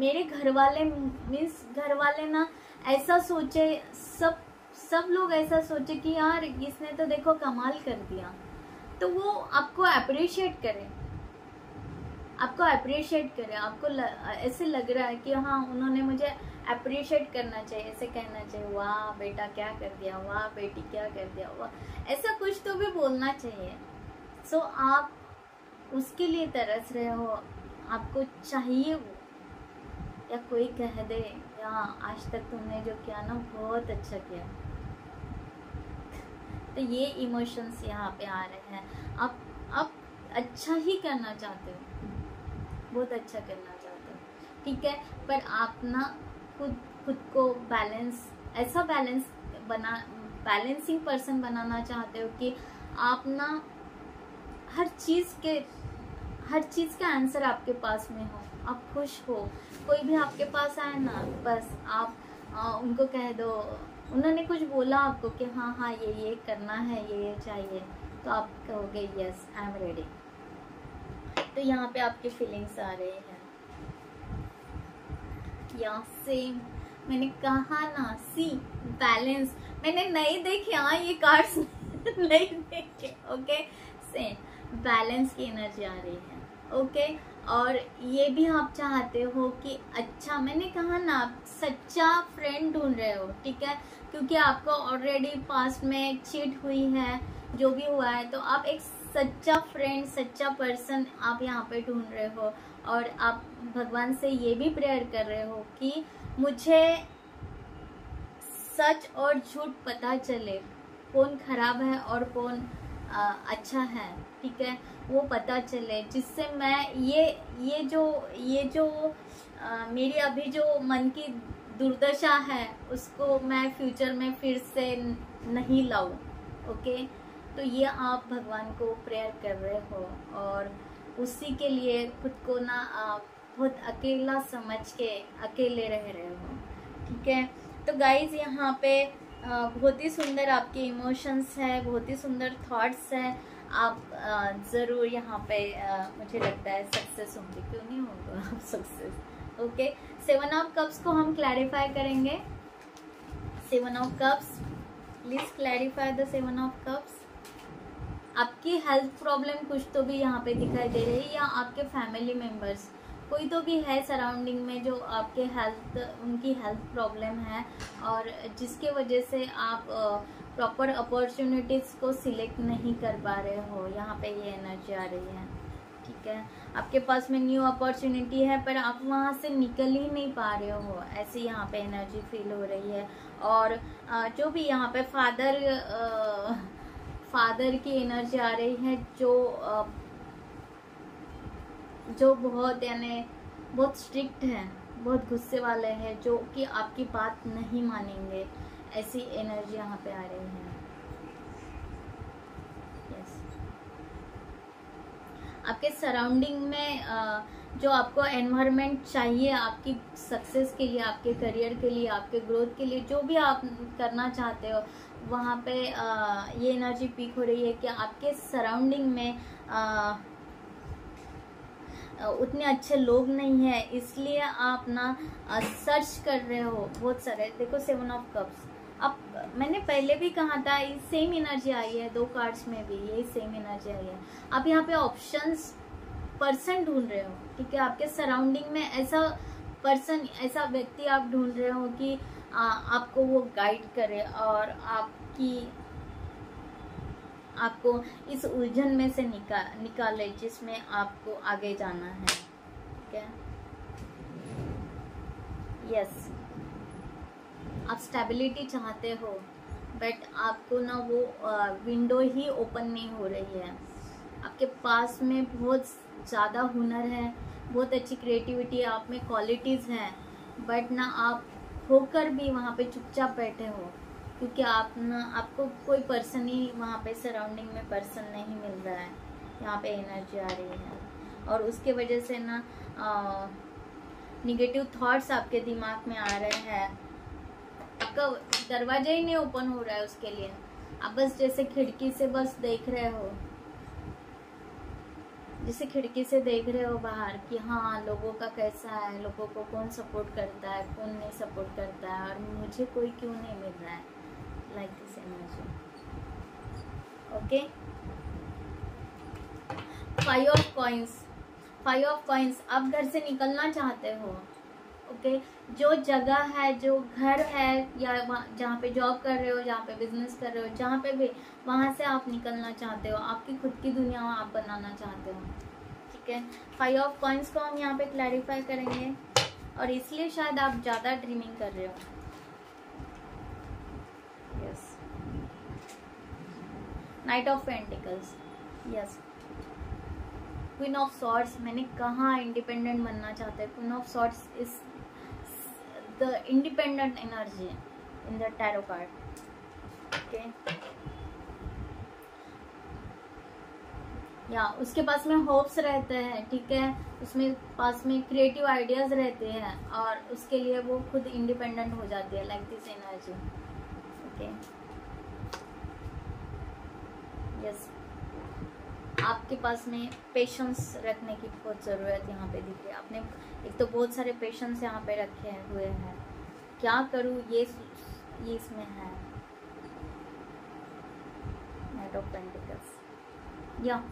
मेरे घर वाले, मीन्स घर वाले ना ऐसा सोचे, सब सब लोग ऐसा सोचे कि यार इसने तो देखो कमाल कर दिया, तो वो आपको अप्रिशिएट करें, आपको अप्रिशिएट करें, आपको ल, ऐसे लग रहा है कि हाँ उन्होंने मुझे अप्रिशिएट करना चाहिए, ऐसे कहना चाहिए वाह बेटा क्या कर दिया, वाह बेटी क्या कर दिया, वाह, ऐसा कुछ तो भी बोलना चाहिए। सो so, आप उसके लिए तरस रहे हो, आपको चाहिए वो, या कोई कह दे या आज तक तुमने जो किया ना बहुत अच्छा किया, तो ये इमोशंस यहाँ पे आ रहे हैं। आप आप अच्छा ही करना चाहते हो, बहुत अच्छा करना चाहते हो, ठीक है, पर आप ना खुद खुद को बैलेंस, ऐसा बैलेंस बना, बैलेंसिंग पर्सन बनाना चाहते हो कि आप ना हर चीज़ के हर चीज़ का आंसर आपके पास में हो, आप खुश हो, कोई भी आपके पास आए ना बस आप आ, उनको कह दो, उन्होंने कुछ बोला आपको कि हाँ हाँ ये ये करना है, ये ये चाहिए, तो आप कहोगे यस आई एम रेडी। तो यहाँ पे आपकी फीलिंग्स आ रही है, या सेम मैंने कहा ना, सी बैलेंस, मैंने नहीं देखे हाँ ये कार्ड्स नहीं देखे, ओके, सेम बैलेंस की एनर्जी आ रही है, ओके। और ये भी आप चाहते हो कि अच्छा, मैंने कहा ना आप सच्चा फ्रेंड ढूंढ रहे हो, ठीक है, क्योंकि आपको ऑलरेडी पास्ट में चीट हुई है, जो भी हुआ है, तो आप एक सच्चा फ्रेंड, सच्चा पर्सन आप यहाँ पे ढूंढ रहे हो। और आप भगवान से ये भी प्रेयर कर रहे हो कि मुझे सच और झूठ पता चले, कौन खराब है और कौन आ, अच्छा है, ठीक है, वो पता चले, जिससे मैं ये ये जो ये जो आ, मेरी अभी जो मन की दुर्दशा है उसको मैं फ्यूचर में फिर से नहीं लाऊं, ओके। तो ये आप भगवान को प्रेयर कर रहे हो, और उसी के लिए खुद को ना आप बहुत अकेला समझ के अकेले रह रहे हो, ठीक है। तो गाइज यहाँ पे बहुत ही सुंदर आपके इमोशंस है, बहुत ही सुंदर थॉट्स है, आप ज़रूर यहाँ पे मुझे लगता है सक्सेस होंगे, क्यों नहीं होगा आप success, okay. Seven of cups को हम क्लैरिफाई करेंगे, seven of cups, please clarify the seven of cups. आपकी हेल्थ प्रॉब्लम कुछ तो भी यहाँ पे दिखाई दे रही है, या आपके फैमिली मेम्बर्स कोई तो भी है सराउंडिंग में जो आपके हेल्थ, उनकी हेल्थ प्रॉब्लम है, और जिसके वजह से आप प्रॉपर अपॉर्चुनिटीज़ को सिलेक्ट नहीं कर पा रहे हो, यहाँ पे ये एनर्जी आ रही है, ठीक है। आपके पास में न्यू अपॉर्चुनिटी है पर आप वहाँ से निकल ही नहीं पा रहे हो, ऐसी यहाँ पे एनर्जी फील हो रही है। और जो भी यहाँ पे फादर फादर की एनर्जी आ रही है, जो जो बहुत यानी बहुत स्ट्रिक्ट हैं, बहुत गुस्से वाले हैं, जो कि आपकी बात नहीं मानेंगे, ऐसी एनर्जी यहाँ पे आ रही है, यस। आपके सराउंडिंग में जो आपको एनवायरनमेंट चाहिए आपकी सक्सेस के लिए, आपके करियर के लिए, आपके ग्रोथ के लिए, जो भी आप करना चाहते हो, वहाँ पे ये एनर्जी पीक हो रही है कि आपके सराउंडिंग में उतने अच्छे लोग नहीं है, इसलिए आप ना सर्च कर रहे हो बहुत सारे। देखो सेवन ऑफ कप्स, अब मैंने पहले भी कहा था ये सेम एनर्जी आई है, दो कार्ड्स में भी यही सेम एनर्जी आई है। आप यहाँ पे ऑप्शंस पर्सन ढूंढ रहे हो, ठीक है, आपके सराउंडिंग में ऐसा पर्सन, ऐसा व्यक्ति आप ढूंढ रहे हो कि आ, आपको वो गाइड करे और आपकी आपको इस उलझन में से निकाल निकाले जिसमें आपको आगे जाना है, ठीक है, यस। आप स्टेबिलिटी चाहते हो बट आपको ना वो विंडो ही ओपन नहीं हो रही है। आपके पास में बहुत ज़्यादा हुनर है, बहुत अच्छी क्रिएटिविटी है, आप में क्वालिटीज़ हैं, बट ना आप होकर भी वहाँ पे चुपचाप बैठे हो, क्योंकि आप ना आपको कोई पर्सन ही वहाँ पे सराउंडिंग में पर्सन नहीं मिल रहा है, यहाँ पे एनर्जी आ रही है। और उसके वजह से ना निगेटिव थॉट्स आपके दिमाग में आ रहे हैं, आपका दरवाजा ही नहीं ओपन हो रहा है, उसके लिए आप बस जैसे खिड़की से बस देख रहे हो, जैसे खिड़की से देख रहे हो बाहर कि हाँ लोगों का कैसा है, लोगों को कौन सपोर्ट करता है, कौन नहीं सपोर्ट करता है, और मुझे कोई क्यों नहीं मिल रहा है, like this energy, okay. Five of coins, five of coins, आप घर से निकलना चाहते हो, ओके okay? जो जगह है, जो घर है, या जहाँ पे जॉब कर रहे हो, जहाँ पे बिजनेस कर रहे हो, जहाँ पे भी, वहाँ से आप निकलना चाहते हो, आपकी खुद की दुनिया आप बनाना चाहते हो, ठीक है। फाइव ऑफ कॉइन्स को हम यहाँ पे क्लैरिफाई करेंगे और इसलिए शायद आप ज़्यादा ड्रीमिंग कर रहे हो। Knight of pentacles, yes. Queen of swords, मैंने कहा इंडिपेंडेंट बनना चाहते हैं। Queen of swords is the independent energy in the tarot card, okay. या उसके पास में होप्स रहते हैं, ठीक है, उसमें पास में क्रिएटिव आइडियाज रहते हैं और उसके लिए वो खुद इंडिपेंडेंट हो जाती है, like this energy, okay yes yes. आपके पास में पेशेंस रखने की बहुत ज़रूरत यहाँ पे दिख रही है। आपने एक तो बहुत सारे पेशेंस यहाँ पे रखे हुए हैं, क्या करूँ ये ये इसमें है। नाइट ऑफ पेंटिकल्स, या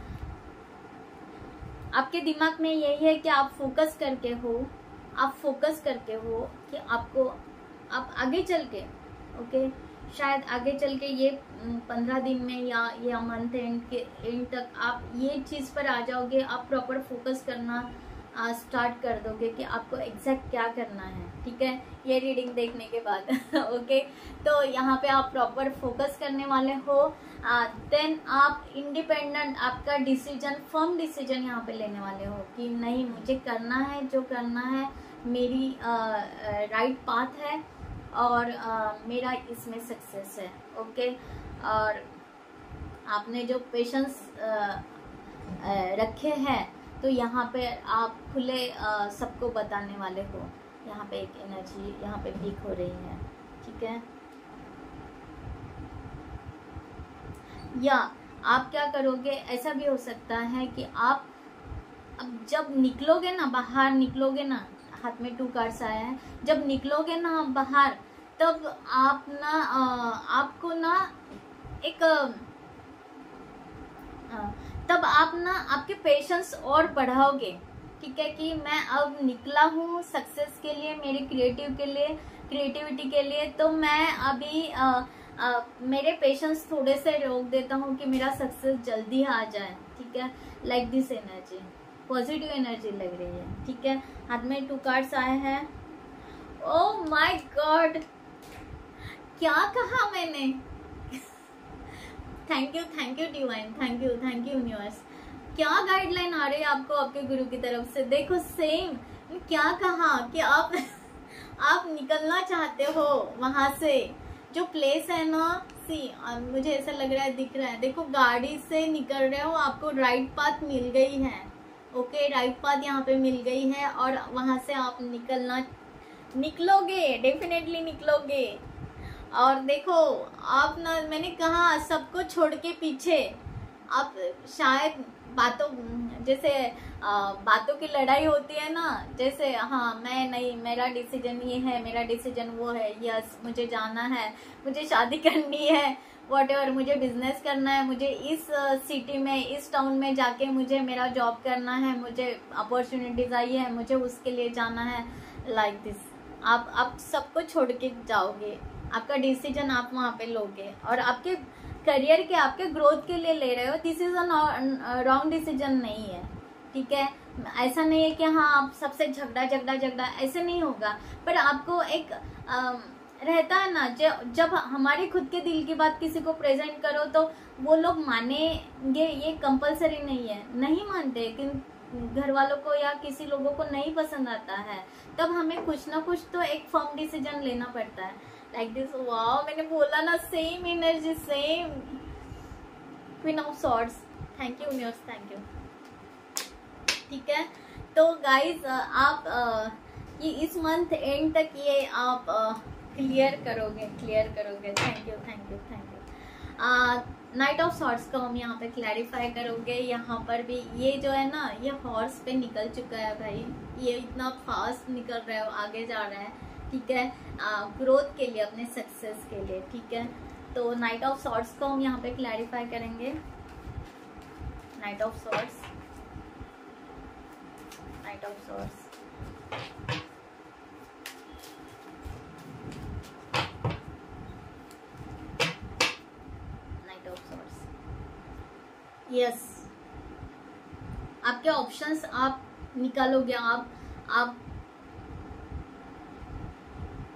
आपके दिमाग में यही है कि आप फोकस करके हो, आप फोकस करके हो कि आपको आप आगे चल के, ओके okay? शायद आगे चल के ये पंद्रह दिन में या या मंथ एंड के एंड तक आप ये चीज़ पर आ जाओगे, आप प्रॉपर फोकस करना आ, स्टार्ट कर दोगे कि आपको एग्जैक्ट क्या करना है, ठीक है, ये रीडिंग देखने के बाद ओके। तो यहाँ पे आप प्रॉपर फोकस करने वाले हो, देन आप इंडिपेंडेंट, आपका डिसीजन, फर्म डिसीजन यहाँ पे लेने वाले हो कि नहीं, मुझे करना है जो करना है, मेरी राइट पाथ है और आ, मेरा इसमें सक्सेस है, ओके। और आपने जो पेशेंस रखे हैं तो यहाँ पे आप खुले सबको बताने वाले हो। यहाँ पे एक एनर्जी यहाँ पे वीक हो रही है, ठीक है। या आप क्या करोगे, ऐसा भी हो सकता है कि आप अब जब निकलोगे ना बाहर, निकलोगे ना, हाथ में टू कार्ड्स आया है, जब निकलोगे ना बाहर तब आप ना आ, आपको ना एक आ, तब आप ना आपके पेशेंस और बढ़ाओगे, ठीक है, कि मैं अब निकला हूँ सक्सेस के लिए, मेरे क्रिएटिव के लिए, क्रिएटिविटी के लिए, तो मैं अभी आ, आ, मेरे पेशेंस थोड़े से रोक देता हूँ कि मेरा सक्सेस जल्दी आ जाए, ठीक है, like this energy, positive energy लग रही है, ठीक है। हाथ में टू कार्ड्स आए हैं, ओह माय गॉड, क्या कहा मैंने thank you, thank you divine, thank you, thank you universe. क्या गाइडलाइन आ रही है आपको आपके गुरु की तरफ से, देखो सेम क्या कहा कि आप आप निकलना चाहते हो वहां से, जो प्लेस है ना, सी मुझे ऐसा लग रहा है, दिख रहा है, देखो गाड़ी से निकल रहे हो, आपको राइट पाथ मिल गई है, ओके, राइट पाथ यहाँ पे मिल गई है और वहाँ से आप निकलना निकलोगे, डेफिनेटली निकलोगे। और देखो आप ना, मैंने कहा सबको छोड़ के पीछे, आप शायद बातों जैसे आ, बातों की लड़ाई होती है ना, जैसे हाँ मैं नहीं, मेरा डिसीजन ये है, मेरा डिसीजन वो है, यस मुझे जाना है, मुझे शादी करनी है, वॉटेवर, मुझे बिजनेस करना है, मुझे इस सिटी में, इस टाउन में जाके मुझे मेरा जॉब करना है, मुझे अपॉर्चुनिटीज आई है, मुझे उसके लिए जाना है, लाइक like दिस। आप आप सबको छोड़ के जाओगे, आपका डिसीजन आप वहाँ पे लोगे और आपके करियर के, आपके ग्रोथ के लिए ले रहे हो, this is a wrong decision नहीं है, ठीक है। ऐसा नहीं है कि हाँ आप सबसे झगड़ा झगड़ा झगड़ा, ऐसे नहीं होगा, पर आपको एक आ, रहता है ना, जब हमारे खुद के दिल की बात किसी को प्रेजेंट करो तो वो लोग मानेंगे, ये कंपलसरी नहीं है, नहीं मानते, लेकिन घर वालों को या किसी लोगों को नहीं पसंद आता है, तब हमें कुछ ना कुछ तो एक फर्म डिसीजन लेना पड़ता है, लाइक दिस। वाओ, मैंने बोला ना, same energy, same. Queen of swords, thank you universe, thank you, ठीक है। तो गाइज आप ये इस मंथ एंड तक ये आप क्लियर करोगे, क्लियर करोगे, thank you, thank you, thank you. Knight of swords को हम यहाँ पे क्लैरिफाई करोगे, यहाँ पर भी ये जो है ना, ये हॉर्स पे निकल चुका है भाई, ये इतना फास्ट निकल रहा है, आगे जा रहा है, ठीक है, ग्रोथ के लिए, अपने सक्सेस के लिए, ठीक है। तो नाइट ऑफ सॉर्ड्स को हम यहाँ पे क्लैरिफाई करेंगे। Knight of swords, kind of source. Knight of swords. Yes. आपके ऑप्शंस आप निकालोगे, आप आप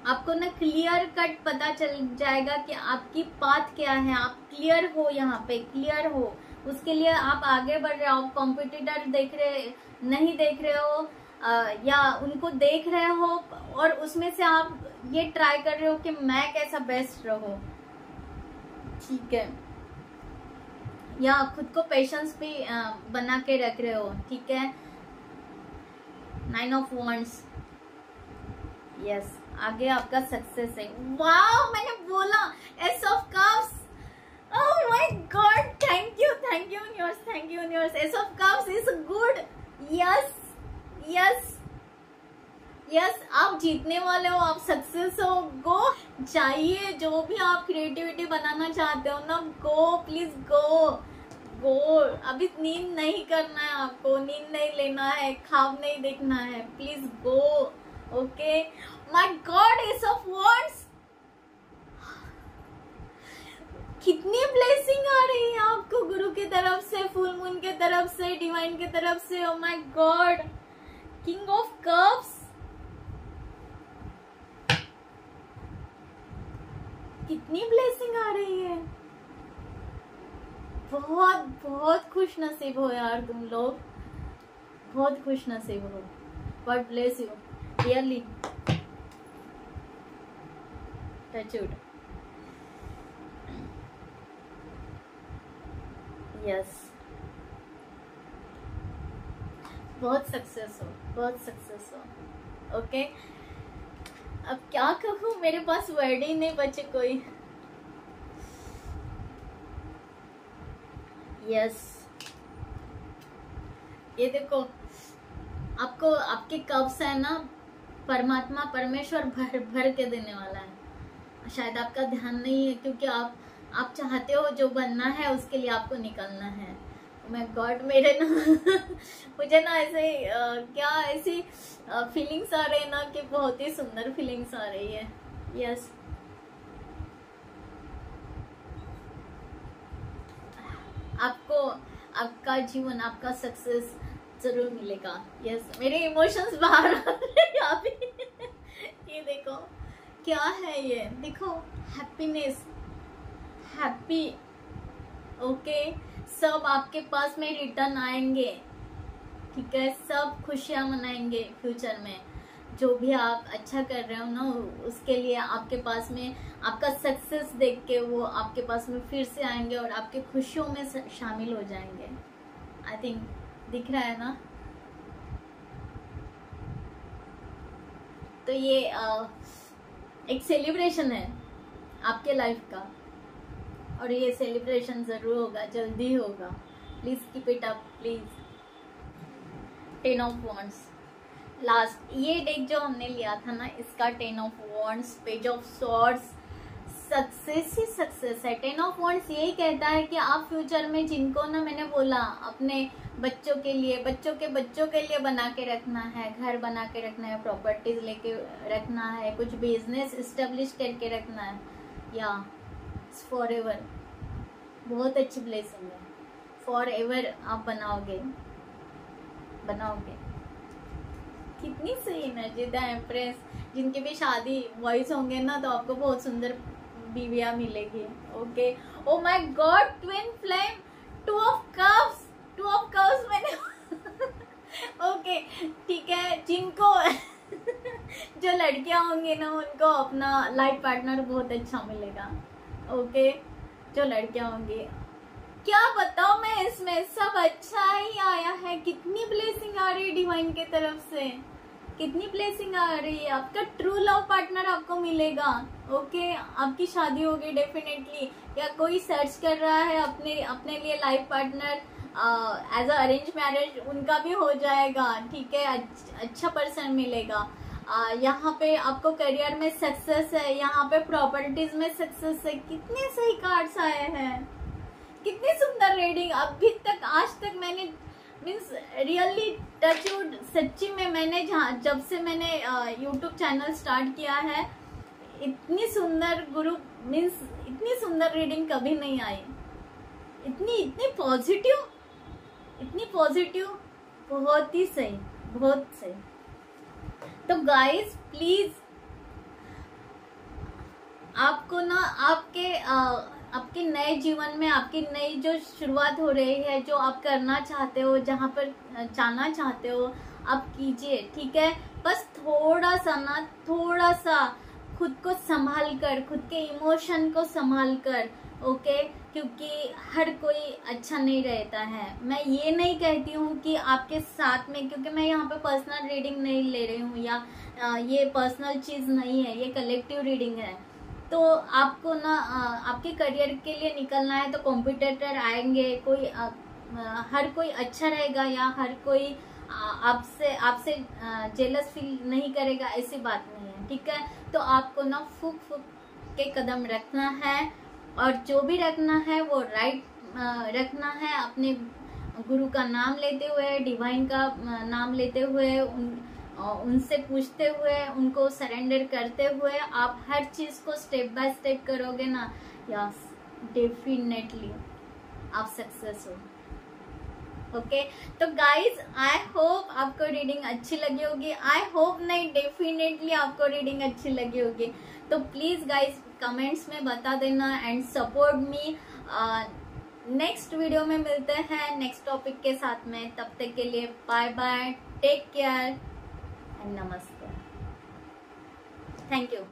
आपको ना क्लियर कट पता चल जाएगा कि आपकी पाथ क्या है, आप क्लियर हो, यहाँ पे क्लियर हो, उसके लिए आप आगे बढ़ रहे हो, आप कॉम्पिटिटर देख रहे नहीं देख रहे हो आ, या उनको देख रहे हो और उसमें से आप ये ट्राई कर रहे हो कि मैं कैसा बेस्ट रहूं, ठीक है, या खुद को पेशेंस भी आ, बना के रख रहे हो, ठीक है। नाइन ऑफ वॉन्ड्स, यस, आगे आपका सक्सेस है। वाओ, मैंने बोला ace of cups, oh my God, thank you thank you universe, thank you universe. Ace of cups is good, yes yes yes, आप जीतने वाले हो, आप सक्सेस हो। गो चाहिए, जो भी आप क्रिएटिविटी बनाना चाहते हो ना, गो प्लीज गो गो। अभी नींद नहीं करना है आपको, नींद नहीं लेना है, खाब नहीं देखना है, please go. Okay, my God, ace of wands, कितनी ब्लेसिंग आ रही है आपको गुरु की तरफ से, फुल मून के तरफ से, डिवाइन के तरफ से। Oh my God, king of cups, कितनी ब्लेसिंग आ रही है। बहुत बहुत खुश नसीब हो यार तुम लोग, बहुत खुश नसीब हो। God bless you really, touch wood. Yes, बहुत सक्सेस हो, बहुत सक्सेस हो। ओके, अब क्या कहूँ, मेरे पास वर्ड ही नहीं बचे कोई। यस, ये देखो, आपको आपके कप्स है ना, परमात्मा परमेश्वर भर भर के देने वाला है। शायद आपका ध्यान नहीं है क्योंकि आप आप चाहते हो जो बनना है, उसके लिए आपको निकलना है। माय गॉड, मेरे ना मुझे ना ऐसे आ, क्या ऐसी फीलिंग्स आ रही है ना कि बहुत ही सुंदर फीलिंग्स आ रही है। यस, आपको आपका जीवन, आपका सक्सेस जरूर मिलेगा। यस yes, मेरे इमोशंस बाहर आ रहे हैं। ये देखो क्या है, ये देखो, हैप्पीनेस, हैप्पी। ओके, सब आपके पास में रिटर्न आएंगे, ठीक है, सब खुशियां मनाएंगे फ्यूचर में। जो भी आप अच्छा कर रहे हो ना, उसके लिए आपके पास में आपका सक्सेस देख के वो आपके पास में फिर से आएंगे और आपके खुशियों में शामिल हो जाएंगे। आई थिंक दिख रहा है ना। तो ये आ, एक सेलिब्रेशन है आपके लाइफ का, और ये सेलिब्रेशन जरूर होगा, जल्दी होगा। Please keep it up, please. Ten of wands, last ये डेक जो हमने लिया था ना, इसका ten of wands, page of swords, success ही सक्सेस है। टेन ऑफ वॉन्ड्स यही कहता है कि आप फ्यूचर में जिनको ना, मैंने बोला, अपने बच्चों के लिए, बच्चों के बच्चों के लिए बना के रखना है, घर बना के रखना है, प्रॉपर्टीज लेके रखना है, कुछ बिजनेस इस्टेब्लिश करके रखना है, या फॉर एवर। बहुत अच्छी ब्लेसिंग है, फॉर एवर आप बनाओगे बनाओगे। कितनी सही एनर्जी, द एम्प्रेस। जिनकी भी शादी बॉयज होंगे ना, तो आपको बहुत सुंदर बीवियाँ मिलेगी। Okay, oh my God, twin flame, two of cups, two of cups मैंने। ओके, ठीक है, जिनको जो लड़कियां होंगी ना, उनको अपना लाइफ पार्टनर बहुत अच्छा मिलेगा। ओके okay, जो लड़कियां होंगी, क्या बताऊं मैं, इसमें सब अच्छा ही आया है। कितनी ब्लेसिंग आ रही है डिवाइन के तरफ से, कितनी ब्लेसिंग आ रही है। आपका ट्रू लव पार्टनर आपको मिलेगा। ओके okay, आपकी शादी होगी डेफिनेटली, या कोई सर्च कर रहा है अपने अपने लिए life partner as a arrange marriage, उनका भी हो जाएगा, ठीक है। अच्छा, अच्छा पर्सन मिलेगा। Uh, यहाँ पे आपको करियर में सक्सेस है, यहाँ पे प्रॉपर्टीज में सक्सेस है। कितने सही कार्ड्स आए हैं, कितनी सुंदर रीडिंग। अभी तक आज तक मैंने मीन्स रियली टच वुड सच्ची में मैंने जब से मैंने यूट्यूब चैनल स्टार्ट किया है इतनी सुंदर गुरु मीन्स इतनी सुंदर रीडिंग कभी नहीं आई, इतनी इतनी पॉजिटिव इतनी पॉजिटिव बहुत ही सही बहुत सही। तो गाइज प्लीज आपको ना आपके आ, आपके नए जीवन में आपकी नई जो शुरुआत हो रही है, जो आप करना चाहते हो, जहाँ पर जाना चाहते हो, आप कीजिए, ठीक है। बस थोड़ा सा ना थोड़ा सा खुद को संभाल कर, खुद के इमोशन को संभाल कर, ओके, क्योंकि हर कोई अच्छा नहीं रहता है। मैं ये नहीं कहती हूँ कि आपके साथ में, क्योंकि मैं यहाँ पे पर्सनल रीडिंग नहीं ले रही हूँ या आ, ये पर्सनल चीज़ नहीं है, ये कलेक्टिव रीडिंग है। तो आपको ना आपके करियर के लिए निकलना है तो कॉम्पिटिटर आएंगे, कोई आ, हर कोई अच्छा रहेगा या हर कोई आपसे आपसे जेलस फील नहीं करेगा, ऐसी बात नहीं है, ठीक है। तो आपको ना फूक फूक के कदम रखना है और जो भी रखना है वो राइट रखना है, अपने गुरु का नाम लेते हुए, डिवाइन का नाम लेते हुए, उन उनसे पूछते हुए, उनको सरेंडर करते हुए आप हर चीज़ को स्टेप बाय स्टेप करोगे ना, यस डेफिनेटली आप सक्सेस हो, ओके। तो गाइज आई होप आपको रीडिंग अच्छी लगी होगी, आई होप नहीं डेफिनेटली आपको रीडिंग अच्छी लगी होगी। तो प्लीज़ गाइज कमेंट्स में बता देना and support me. Next video में मिलते हैं नेक्स्ट टॉपिक के साथ में, तब तक के लिए बाय बाय, टेक केयर, नमस्कार, थैंक यू।